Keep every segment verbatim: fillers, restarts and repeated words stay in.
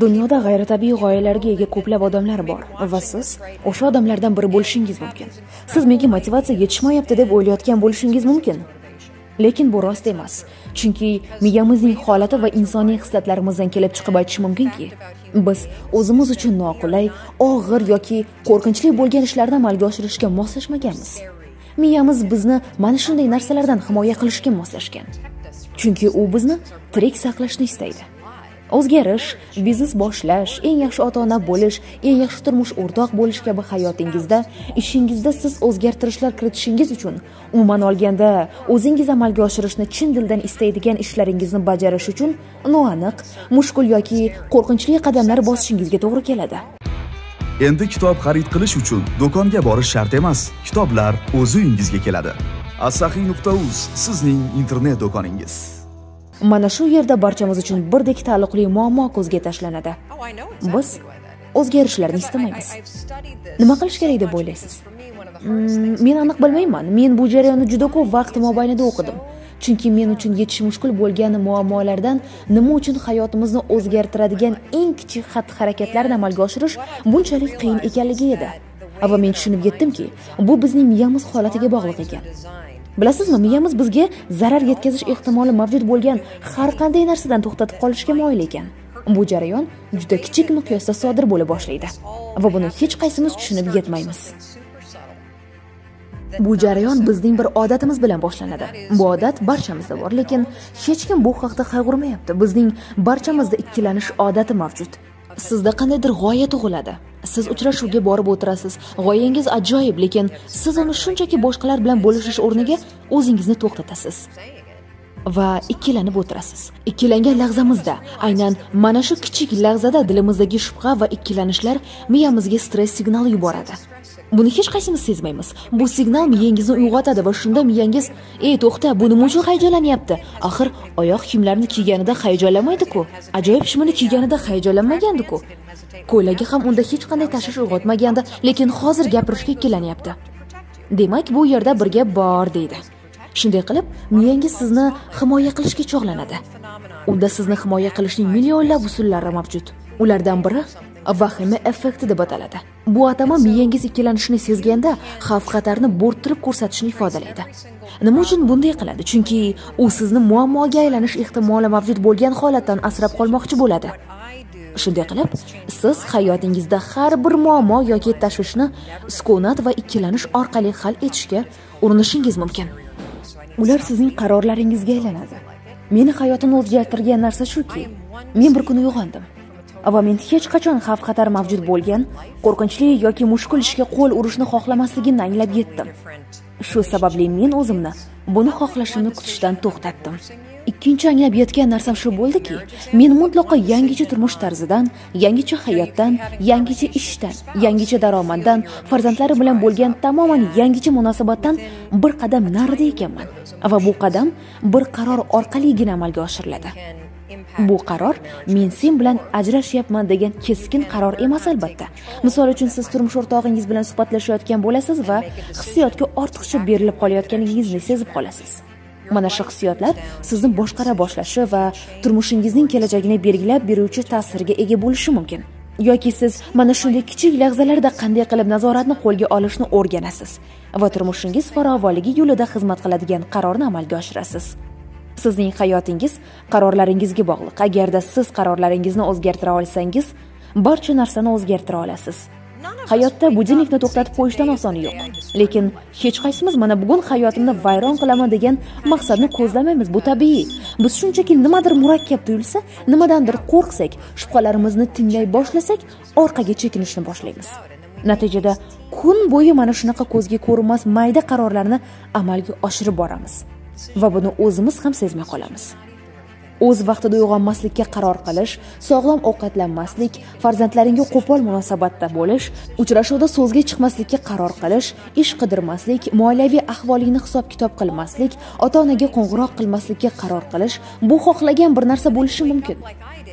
Dunyoda g'ayritabiiy g'oyalarga ega ko'plab odamlar bor va siz o'sha odamlardan biri bo'lishingiz mumkin. Siz menga motivatsiya yetishmayapti deb o'ylayotgan bo'lishingiz mumkin. Lekin bu rost emas. Chunki miyamizning holati va insoniy hislotlarimizdan kelib chiqib aytish mumkinki, biz o'zimiz uchun noqulay, og'ir yoki qo'rqinchli bo'lgan ishlarni amalga oshirishga moslashmaganmiz. Miyamiz bizni mana shunday narsalardan himoya qilishga moslashgan. Chunki u bizni tirik saqlashni istaydi. O'zgarish, biznes boshlash, eng yaxshi ota-ona bo'lish, eng yaxshi turmush o'rtoq bo'lish kabi hayotingizda, ishingizda siz o'zgartirishlar kiritishingiz uchun, umuman olganda, o'zingiz amalga oshirishni chin dildan istaydigan ishlaringizni bajarish uchun noaniq, mushkul yoki qo'rqinchli qadamlar bosishingizga to'g'ri keladi. Endi kitob xarid qilish uchun do'konga borish shart emas. Kitoblar o'zi uyingizga keladi. asaxiy nuqta uz sizning internet do'koningiz. Mana shu yerda barchamiz uchun birdek taalluqli muammo ko'zga tashlanadi. Biz o'zgarishlarni istamaymiz. Nima qilish kerak deb o'ylaysiz? Men aniq bilmayman. Men bu jarayonni juda ko'p vaqt mobaynida o'qidim. Chunki men uchun yetish mushkul bo'lgan muammolardan nima uchun hayotimizni o'zgartiradigan eng kichik xatti-harakatlarni amalga oshirish bunchalik qiyin ekanligi edi. Va men tushunib yetdimki, bu bizning miyamiz holatiga bog'liq ekan. Bilasizmi, miyamiz bizga zarar yetkazish ehtimoli mavjud bo'lgan har qanday narsadan to'xtatib qolishga moyil ekan. Bu jarayon juda kichik miqyosda sodir bo'la boshlaydi va buni hech qaysimiz tushunib yetmaymiz. Bu jarayon bizning bir odatimiz bilan boshlanadi. Bu odat barchamizda bor, lekin hech kim bu haqda qayg'urmayapti. Bizning barchamizda ikkilanish odati mavjud. Sizda qandaydir g'oya tug'iladi. Siz uchrashuvga borib o'tirasiz. G'oyangiz ajoyib, lekin siz uni shunchaki boshqalar bilan bo'lishish o'rniga o'zingizni to'xtatasiz va ikkilanib o'tirasiz. Ikkilangan lahzamizda, aynan mana shu kichik lahzada dilimizdagi shubha va ikkilanishlar miyamizga stress signali yuboradi. Buni hech qaysimiz sezmaymiz. Bu signal miyangizni uyg'otadi va shunda miyangiz: "Ey, to'xta, bu nima uchun hayajonlanyapti? Axir oyoq kiyimlarini kiyganida hayajonlamaydi-ku. Ajoyib shimini kiyganida hayajonlanmagandi-ku. Ko'ylagi ham unda hech qanday tashvish uyg'otmagandi, lekin hozir gapirishga ikkilanyapti." Demak, bu yerda bir gap bor deydi. Shunday qilib, miyangiz sizni himoya qilishga chog'lanadi. Unda sizni himoya qilishning millionlab usullari mavjud. Ulardan biri vahima effekti deb ataladi. Bu atama miyangiz ikkilanishni sezganda xavf-xatarni bo'rttirib ko'rsatishni ifodalaydi. Nima uchun bunday qiladi? Chunki u sizni muammoga aylanish ehtimoli mavjud bo'lgan holatdan asrab qolmoqchi bo'ladi. Shunday qilib, siz hayotingizda har bir muammo yoki tashvishni sukunat va ikkilanish orqali hal etishga urinishingiz mumkin. Ular sizning qarorlaringizga aylanadi. Meni hayotimni o'zgartirgan narsa shuki, men bir kuni uyg'ondim va men hech qachon xavf-xatar mavjud bo'lgan, qo'rqinchli yoki mushkul ishga qo'l urishni xohlamasligimni anglab yetdim. Shu sababli men o'zimni buni xohlashimni kutishdan to'xtatdim. Ikkinchi anglab yetgan narsam shu bo'ldiki, men mutlaqo yangicha turmush tarzidan, yangicha hayotdan, yangicha ishdan, yangicha daromaddan, farzandlari bilan bo'lgan tamoman yangicha munosabatdan bir qadam narida ekanman. Va bu qadam bir qaror orqaligina amalga oshiriladi. Bu qaror men sen bilan ajrashyapman degan keskin qaror emas albatta. Misol uchun, siz turmush o'rtog'ingiz bilan suhbatlashayotgan bo'lasiz va hissiyotga ortiqcha berilib qolayotganingizni sezib qolasiz. Mana shu hissiyotlar sizni boshqara boshlashi va turmushingizning kelajagini belgilab beruvchi ta'sirga ega bo'lishi mumkin. Yoki siz mana shunday kichik lahzalarda qanday qilib nazoratni qo'lga olishni o'rganasiz va turmushingiz farovonligi yo'lida xizmat qiladigan qarorni amalga oshirasiz. Sizning hayotingiz qarorlaringizga bog'liq. Agarda siz qarorlaringizni o'zgartira olsangiz, barcha narsani o'zgartira olasiz. Hayotda budilnikni to'xtatib qo'yishdan osoni yo'q. Lekin hech qaysimiz mana bugun hayotimni vayron qilaman degan maqsadni ko'zlamaymiz. Bu tabiiy. Biz shunchaki nimadir murakkab tuyulsa, nimadandir qo'rqsak, shubhalarimizni tinglay boshlasak, orqaga chekinishni boshlaymiz. Natijada kun bo'yi mana shunaqa ko'zga ko'rinmas mayda qarorlarni amalga oshirib boramiz va buni o'zimiz ham sezmay qolamiz. O'z vaqtida uyg'onmaslikka qaror qilish, sog'lom ovqatlanmaslik, farzandlaringga qo'pol munosabatda bo'lish, uchrashuvda so'zga chiqmaslikka qaror qilish, ish qidirmaslik, moliyaviy ahvolingni hisob-kitob qilmaslik, ota-onaga qo'ng'iroq qilmaslikka qaror qilish bu xohlagan bir narsa bo'lishi mumkin.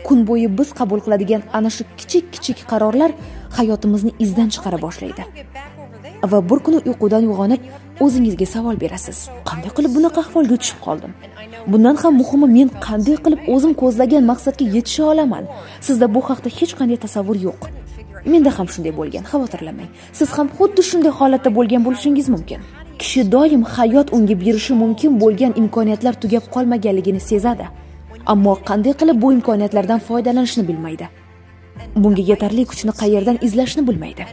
Kun bo'yi biz qabul qiladigan ana shu kichik-kichik qarorlar hayotimizni izdan chiqara boshlaydi. Va bir kuni uyqudan uyg'onib, o'zingizga savol berasiz: "Qanday qilib bunaqa ahvolga tushib qoldim?" Bundan ham muhimi, men qanday qilib o'zim ko'zlagan maqsadga yetisha olaman? Sizda bu haqda hech qanday tasavvur yo'q. Menda ham shunday bo'lgan, xavotirlamang. Siz ham xuddi shunday holatda bo'lgan bo'lishingiz mumkin. Kishi doim hayot unga berishi mumkin bo'lgan imkoniyatlar tugab qolmaganligini sezadi, ammo qanday qilib bu imkoniyatlardan foydalanishni bilmaydi. Bunga yetarli kuchni qayerdan izlashni bilmaydi.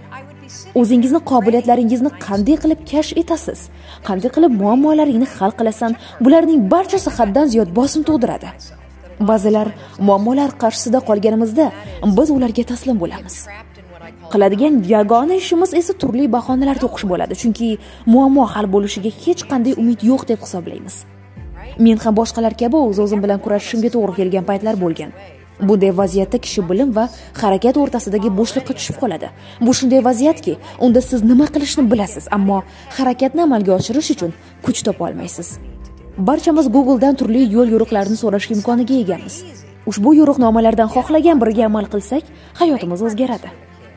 O'zingizni, qobiliyatlaringizni qanday qilib kashf etasiz? Qanday qilib muammolaringizni hal qilasan? Bularning barchasi haddan ziyod bosim tug'diradi. Ba'zilar muammolar qarshisida qolganimizda biz ularga taslim bo'lamiz. Qiladigan yagona ishimiz esa turli bahonalar to'qish bo'ladi, chunki muammo hal bo'lishiga hech qanday umid yo'q deb hisoblaymiz. Men ham boshqalar kabi o'z-o'zim bilan kurashishimga to'g'ri kelgan paytlar bo'lgan. Bunday vaziyatda kishi bilim va harakat o'rtasidagi bo'shliqqa tushib qoladi. Bu shunday vaziyatki, unda siz nima qilishni bilasiz, ammo harakatni amalga oshirish uchun kuch topa olmaysiz. Barchamiz Google dan turli yo'l yo'riqlarini so'rash imkoniga egamiz. Ushbu yo'riqnomalardan xohlagan biriga amal qilsak, hayotimiz o'zgaradi.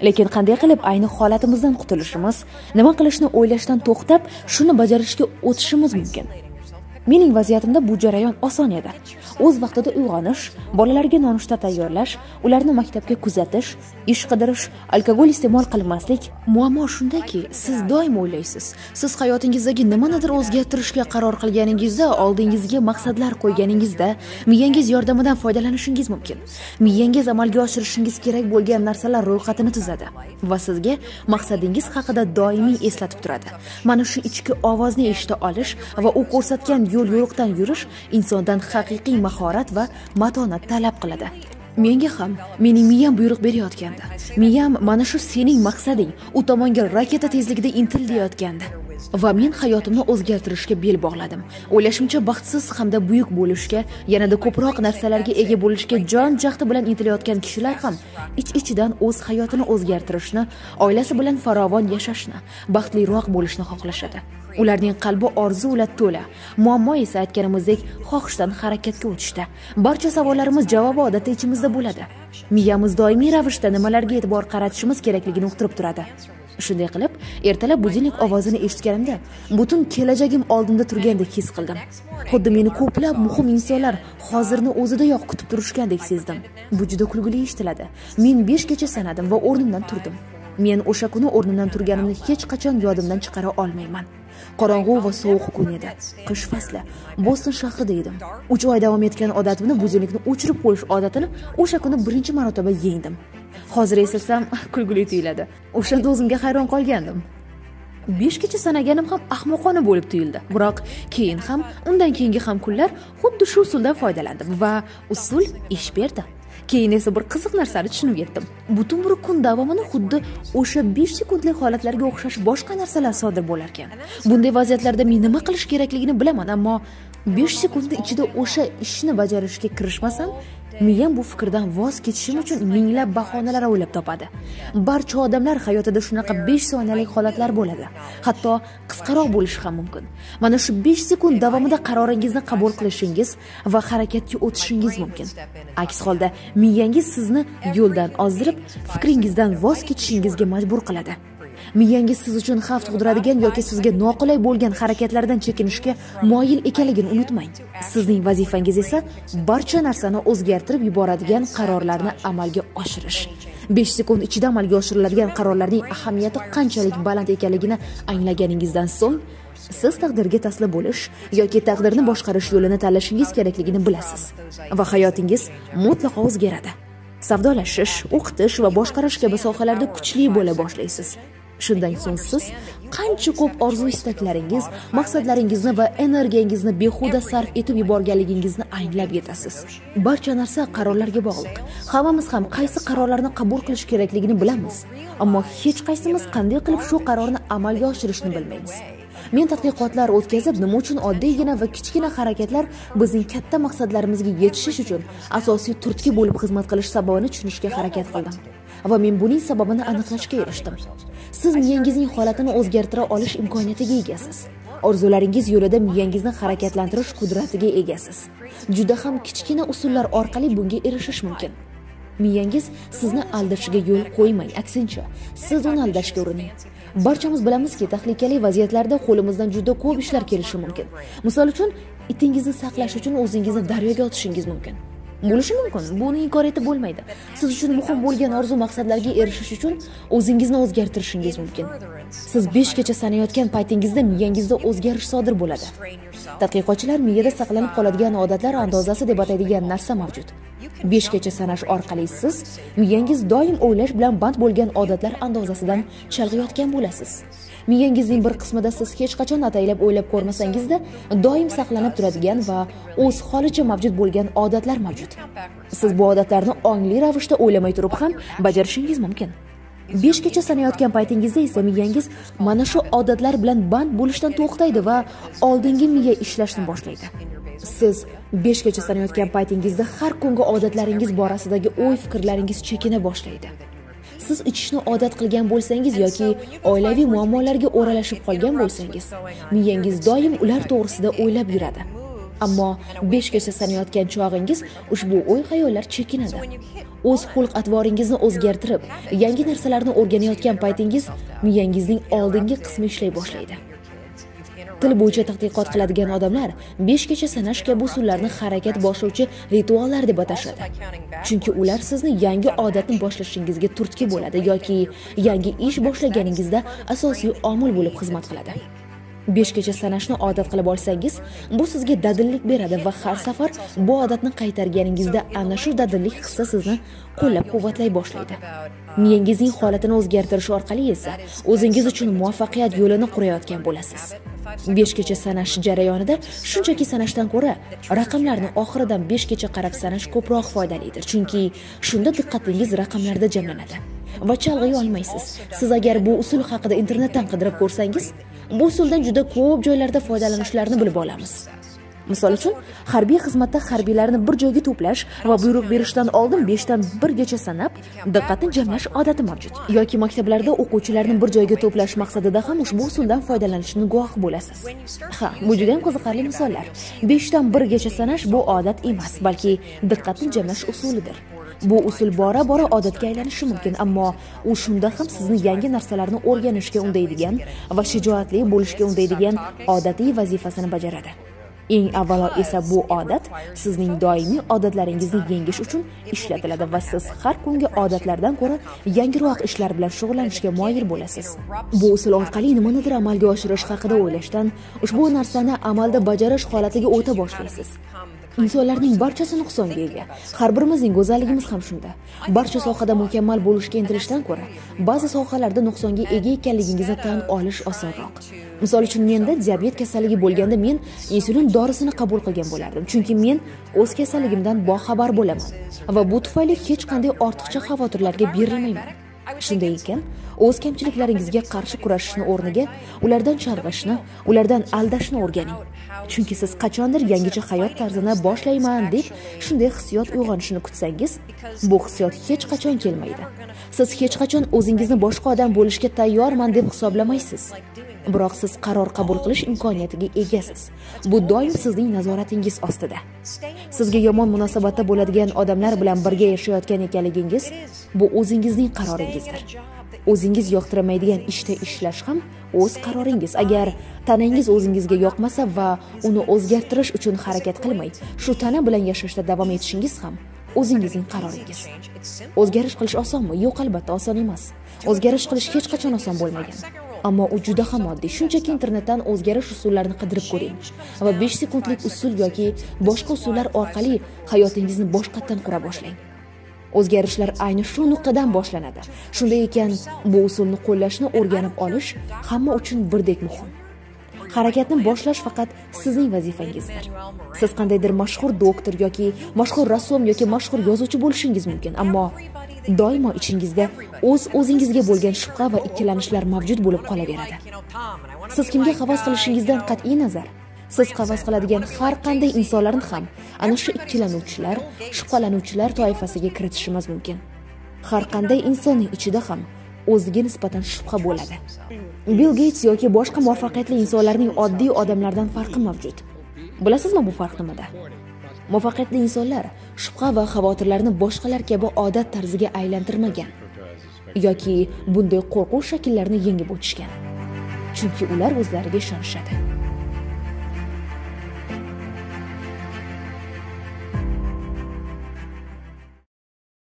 Lekin qanday qilib ayni holatimizdan qutulishimiz, nima qilishni o'ylashdan to'xtab, shuni bajarishga o'tishimiz mumkin? Mening vaziyatimda bu jarayon oson edi. O'z vaqtida uyg'onish, bolalarga nonushta tayyorlash, ularni maktabga kuzatish, ish qidirish, alkogol iste'mol qilmaslik. Muammo shundaki, siz doim o'ylaysiz. Siz hayotingizdagi nimanidir o'zgartirishga qaror qilganingizda, oldingizga maqsadlar qo'yganingizda, miyangiz yordamidan foydalanishingiz mumkin. Miyangiz amalga oshirishingiz kerak bo'lgan narsalar ro'yxatini tuzadi va sizga maqsadingiz haqida doimiy eslatib turadi. Mana shu ichki ovozni eshita olish va u ko'rsatgan yo'l yo'riqdan yurish insondan haqiqiy mahorat va matonat talab qiladi. Menga ham, mening miyam buyruq berayotganda, miyam mana shu sening maqsading, u tomonga raketa tezligida intil deyotgandi va men hayotimni o'zgartirishga bel bog'ladim. O'ylashimcha, baxtsiz hamda buyuk bo'lishga, yanada ko'proq narsalarga ega bo'lishga jon jahdi bilan intilayotgan kishilar ham ich-ichidan o'z hayotini o'zgartirishni, oilasi bilan farovon yashashni, baxtliroq bo'lishni xohlashadi. Ularning qalbi orzu bilan to'la. Muammo esa aytganimizdek, xohishdan harakatga o'tishda. Barcha savollarimiz javobi odatda ichimizda bo'ladi. Miyamiz doimiy ravishda nimalarga e'tibor qaratishimiz kerakligini uqtirib turadi. Shunday qilib, ertalab budilnik ovozini eshitganimda, butun kelajagim oldimda turgandek his qildim. Xuddi meni ko'plab muhim insonlar hozirni o'zidayoq kutib turishgandek sezdim. Bu juda kulgili eshitiladi. Men beshgacha sanadim va o'rnimdan turdim. Men o'sha kuni o'rnimdan turganimni hech qachon yodimdan chiqara olmayman. Qorong'u va sovuq kun edi. Qish fasli. Boston shahrida edim. uch oy davom etgan odatimni, budilnikni o'chirib qo'yish odatini o'sha kuni birinchi marotaba yengdim. Hozir eslasam kulguli tuyuladi. O'shanda o'zimga hayron qolgandim. beshgacha sanaganim ham ahmoqona bo'lib tuyuldi. Biroq keyin ham, undan keyingi ham kunlar xuddi shu usuldan foydalandim va usul ish berdi. Keyin esa bir qiziq narsani tushunib yetdim. Butun bir kun davomida xuddi o'sha besh sekundlik holatlarga o'xshash boshqa narsalar sodir bo'lar ekan. Bunday vaziyatlarda men nima qilish kerakligini bilaman, ammo besh sekund ichida o'sha ishni bajarishga kirishmasam, miyam bu fikrdan voz kechishim uchun minglab bahonalar o'ylab topadi. Barcha odamlar hayotida shunaqa besh soniyalik holatlar bo'ladi. Hatto qisqaroq bo'lishi ham mumkin. Mana shu besh sekund davomida qaroringizni qabul qilishingiz va harakatga o'tishingiz mumkin. Aks holda miyangiz sizni yo'ldan ozdirib, fikringizdan voz kechishingizga majbur qiladi. Miyangiz siz uchun xavf tug'diradigan yoki sizga noqulay bo'lgan harakatlardan chekinishga moyil ekanligini unutmang. Sizning vazifangiz esa barcha narsani o'zgartirib yuboradigan qarorlarni amalga oshirish. besh sekund ichida amalga oshiriladigan qarorlarning ahamiyati qanchalik baland ekanligini anglaganingizdan so'ng, siz taqdirga taslim bo'lish yoki taqdirni boshqarish yo'lini tanlashingiz kerakligini bilasiz va hayotingiz mutlaqo o'zgaradi. Savdolashish, o'qitish va boshqarish kabi sohalarda kuchli bo'la boshlaysiz. Shundan so'ng siz qancha ko'p orzu istaklaringiz, maqsadlaringizni va energiyangizni behuda sarf etib yuborganligingizni anglab yetasiz. Barcha narsa qarorlarga bog'liq. Hammamiz ham qaysi qarorlarni qabul qilish kerakligini bilamiz, ammo hech qaysimiz qanday qilib shu qarorni amalga oshirishni bilmaymiz. Men tadqiqotlar o'tkazib, nima uchun oddiygina va kichkina harakatlar bizning katta maqsadlarimizga yetishish uchun asosiy turtki bo'lib xizmat qilish sababini tushunishga harakat qildim va men buning sababini aniqlashga erishdim. Siz miyangizning holatini o'zgartira olish imkoniyatiga egasiz. Orzularingiz yo'lida miyangizni harakatlantirish qudratiga egasiz. Juda ham kichkina usullar orqali bunga erishish mumkin. Miyangiz sizni aldashiga yo'l qo'ymang, aksincha, siz uni aldashga urining. Barchamiz bilamizki, tahlikali vaziyatlarda qo'limizdan juda ko'p ishlar kelishi mumkin. Misol uchun, itingizni saqlash uchun o'zingizni daryoga otishingiz mumkin. Bo'lishi mumkin, buni inkor etib bo'lmaydi. Siz uchun muhim bo'lgan orzu maqsadlarga erishish uchun o'zingizni o'zgartirishingiz mumkin. Siz beshgacha sanayotgan paytingizda miyangizda o'zgarish sodir bo'ladi. Tadqiqotchilar miyada saqlanib qoladigan odatlar andozasi deb ataydigan narsa mavjud. beshgacha sanash orqali siz miyangiz doim o'ylash bilan band bo'lgan odatlar andozasidan chalg'iyotgan bo'lasiz. Miyangizning bir qismida siz hech qachon ataylab o'ylab ko'rmasangiz-da, doim saqlanib turadigan va o'z holicha mavjud bo'lgan odatlar mavjud. Siz bu odatlarni ongli ravishda o'ylamay turib ham bajarishingiz mumkin. beshgacha sanayotgan paytingizda esa miyangiz mana shu odatlar bilan band bo'lishdan to'xtaydi va oldingi miya ishlashni boshlaydi. Siz beshgacha sanayotgan paytingizda har kungi odatlaringiz borasidagi o'y-fikrlaringiz chekina boshlaydi. Siz ichishni odat qilgan bo'lsangiz yoki oilaviy muammolarga o'ralashib qolgan bo'lsangiz, miyangiz doim ular to'g'risida o'ylab yuradi. Ammo beshgacha sanayotgan chog'ingiz ushbu o'y-xayollar chekinadi. O'z xulq-atvoringizni o'zgartirib, yangi narsalarni o'rganayotgan paytingiz miyangizning oldingi qismi ishlay boshlaydi. Til bo'yicha tadqiqot qiladigan odamlar beshgacha sanash kabi usullarni harakat boshlovchi rituallar deb atashadi. Chunki ular sizni yangi odatni boshlashingizga turtki bo'ladi yoki yangi ish boshlaganingizda asosiy omil bo'lib xizmat qiladi. beshgacha sanashni odat qilib olsangiz, bu sizga dadillik beradi va har safar bu odatni qaytarganingizda ana shu dadillik hissi sizni qo'llab-quvvatlay boshlaydi. Miyangizning holatini o'zgartirish orqali esa o'zingiz uchun muvaffaqiyat yo'lini qurayotgan bo'lasiz. beshgacha sanash jarayonida shunchaki sanashdan ko'ra raqamlarni oxiridan beshgacha qarab sanash ko'proq foydalidir, chunki shunda diqqatingiz raqamlarda jamlanadi va chalg'iy olmaysiz. Siz agar bu usul haqida internetdan qidirib ko'rsangiz, bu usuldan juda ko'p joylarda foydalanishlarni bilib olamiz. Misol uchun, harbiy xizmatda harbiylarni bir joyga to'plash va buyruq berishdan oldin beshdan birgacha sanab, diqqatni jamlash odati mavjud. Yoki maktablarda o'quvchilarni bir joyga to'plash maqsadida ham ushbu usuldan foydalanishni guvoh bo'lasiz. Ha, bu juda ham qiziqarli misollar. beshdan birgacha sanash bu odat emas, balki diqqatni jamlash usulidir. Bu usul bora-bora odatga aylanishi mumkin, ammo u shunda ham sizni yangi narsalarni o'rganishga undaydigan va shijoatli bo'lishga undaydigan odatiy vazifasini bajaradi. Eng avvalo esa bu odat sizning doimiy odatlaringizni yengish uchun ishlatiladi va siz har kungi odatlardan ko'ra yangiroq ishlar bilan shug'ullanishga moyil bo'lasiz. Bu usul orqali nimanidir amalga oshirish haqida o'ylashdan, ushbu narsani amalda bajarish holatiga o'ta boshlaysiz. Insonlarning barchasi nuqsonga ega. Har birimizning go'zalligimiz ham shunda. Barcha sohada mukammal bo'lishga intilishdan ko'ra, ba'zi sohalarda nuqsonga ega ekanligingizni tan olish osonroq. Misol uchun, menda diabet kasalligi bo'lganda men insulin dorisini qabul qilgan bo'lardim, chunki men o'z kasalligimdan boxabar bo'laman va bu tufayli hech qanday ortiqcha xavotirlarga berilmayman. Shunday ekan, o'z kamchiliklaringizga qarshi kurashishni o'rniga ulardan chalg'ishni, ulardan aldashni o'rganing. Chunki siz qachondir yangicha hayot tarzini boshlayman deb shunday hissiyot uyg'onishini kutsangiz, bu hissiyot hech qachon kelmaydi. Siz hech qachon o'zingizni boshqa odam bo'lishga tayyorman deb hisoblamaysiz. Biroq siz qaror qabul qilish imkoniyatiga egasiz. Bu doim sizning nazoratingiz ostida. Sizga yomon munosabatda bo'ladigan odamlar bilan birga yashayotgan ekanligingiz, bu o'zingizning qaroringizdir. O'zingiz yoqtirmaydigan ishda ishlash ham o'z qaroringiz. Agar tanangiz o'zingizga yoqmasa va uni o'zgartirish uchun harakat qilmay, shu tana bilan yashashda davom etishingiz ham o'zingizning qaroringiz. O'zgarish qilish osonmi? Yo'q, albatta oson emas. O'zgarish qilish hech qachon oson bo'lmagan. Ammo u juda ham oddiy. Shunchaki internetdan o'zgarish usullarini qidirib ko'ring va besh sekundlik usul yoki boshqa usullar orqali hayotingizni boshqatdan qura boshlang. O'zgarishlar ayni shu nuqtadan boshlanadi. Shunday ekan, bu usulni qo'llashni o'rganib olish hamma uchun birdek muhim. Harakatni boshlash faqat sizning vazifangizdir. Siz qandaydir mashhur doktor yoki mashhur rassom yoki mashhur yozuvchi bo'lishingiz mumkin, ammo doimo ichingizda o'z-o'zingizga bo'lgan shubha va ikkilanishlar mavjud bo'lib qolaveradi. Siz kimga havas qilishingizdan qat'iy nazar, siz havas qiladigan har qanday insonlarni ham ana shu ikkilanuvchilar, shubhalanuvchilar toifasiga kiritishimiz mumkin. Har qanday insonning ichida ham o'ziga nisbatan shubha bo'ladi. Bill Gates yoki boshqa muvaffaqiyatli insonlarning oddiy odamlardan farqi mavjud. Bilasizmi bu farq nimada? muvaffaqiyatli insonlar shubha va xavotirlarni boshqalar kabi odat tarziga aylantirmagan yoki bunday qo'rquv shakllarini yengib o'tishgan. Chunki ular o'zlariga ishonishadi.